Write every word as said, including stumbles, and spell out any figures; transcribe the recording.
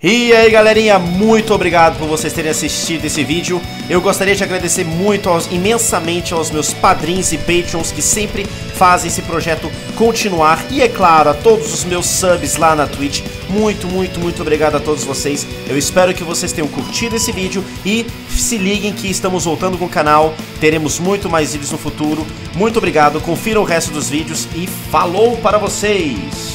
E aí galerinha, muito obrigado por vocês terem assistido esse vídeo. Eu gostaria de agradecer muito aos, imensamente aos meus padrinhos e patrons que sempre fazem esse projeto continuar. E é claro, a todos os meus subs lá na Twitch. Muito, muito, muito obrigado a todos vocês. Eu espero que vocês tenham curtido esse vídeo. E se liguem que estamos voltando com o canal. Teremos muito mais vídeos no futuro. Muito obrigado, confiram o resto dos vídeos. E falou para vocês!